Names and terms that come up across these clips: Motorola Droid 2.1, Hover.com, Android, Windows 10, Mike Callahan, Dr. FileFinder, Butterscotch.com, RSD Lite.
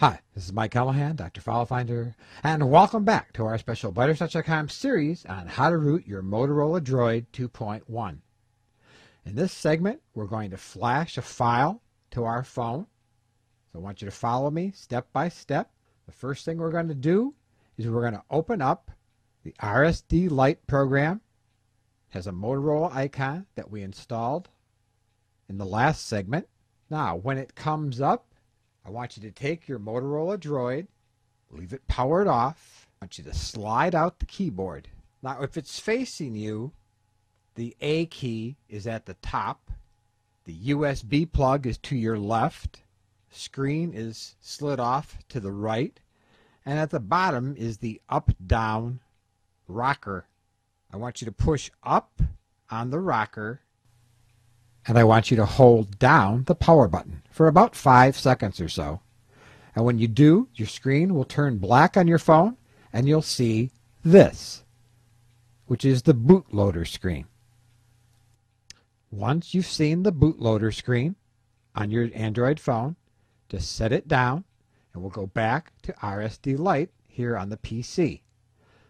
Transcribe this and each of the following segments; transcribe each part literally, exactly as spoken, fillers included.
Hi, this is Mike Callahan, Doctor FileFinder, and welcome back to our special Butterscotch dot com series on how to root your Motorola Droid two point one. In this segment, we're going to flash a file to our phone. So I want you to follow me step by step. The first thing we're going to do is we're going to open up the R S D Lite program. It has a Motorola icon that we installed in the last segment. Now, when it comes up, I want you to take your Motorola Droid, leave it powered off. I want you to slide out the keyboard. Now, if it's facing you, the A key is at the top. The U S B plug is to your left. Screen is slid off to the right. And at the bottom is the up-down rocker. I want you to push up on the rocker, and I want you to hold down the power button for about five seconds or so. And when you do, your screen will turn black on your phone, and you'll see this, which is the bootloader screen. Once you've seen the bootloader screen on your Android phone, just set it down, and we'll go back to R S D Lite here on the P C.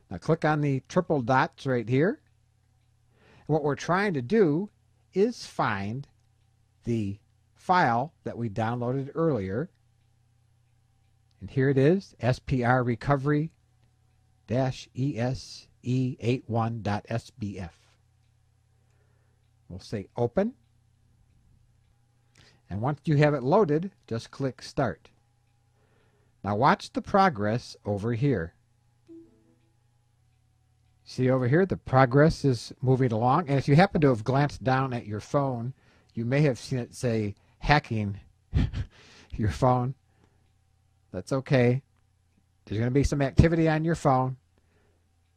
Now click on the triple dots right here. And what we're trying to do is find the file that we downloaded earlier, and here it is, S P R recovery dash E S E eighty-one dot S B F. We'll say open, and once you have it loaded, just click start. Now watch the progress over here. See over here, the progress is moving along, and if you happen to have glanced down at your phone, you may have seen it say hacking your phone. That's okay. There's going to be some activity on your phone.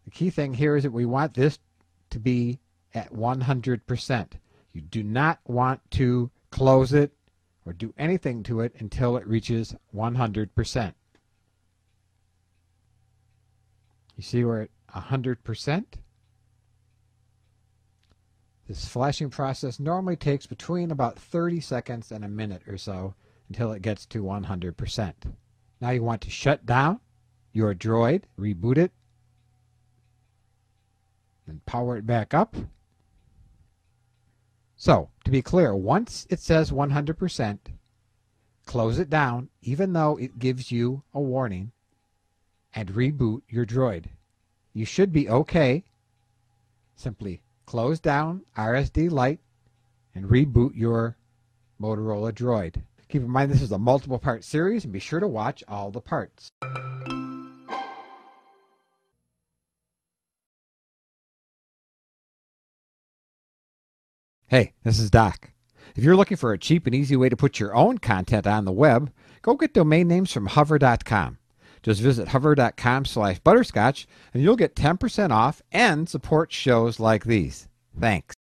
The key thing here is that we want this to be at one hundred percent. You do not want to close it or do anything to it until it reaches one hundred percent. You see where it one hundred percent. This flashing process normally takes between about thirty seconds and a minute or so until it gets to one hundred percent. Now you want to shut down your droid, reboot it, and power it back up. So, to be clear, once it says one hundred percent, close it down, even though it gives you a warning, and reboot your droid. You should be okay. Simply close down R S D Lite and reboot your Motorola Droid. Keep in mind this is a multiple part series, and be sure to watch all the parts. Hey, this is Doc. If you're looking for a cheap and easy way to put your own content on the web, go get domain names from Hover dot com. Just visit hover dot com slash butterscotch and you'll get ten percent off and support shows like these. Thanks.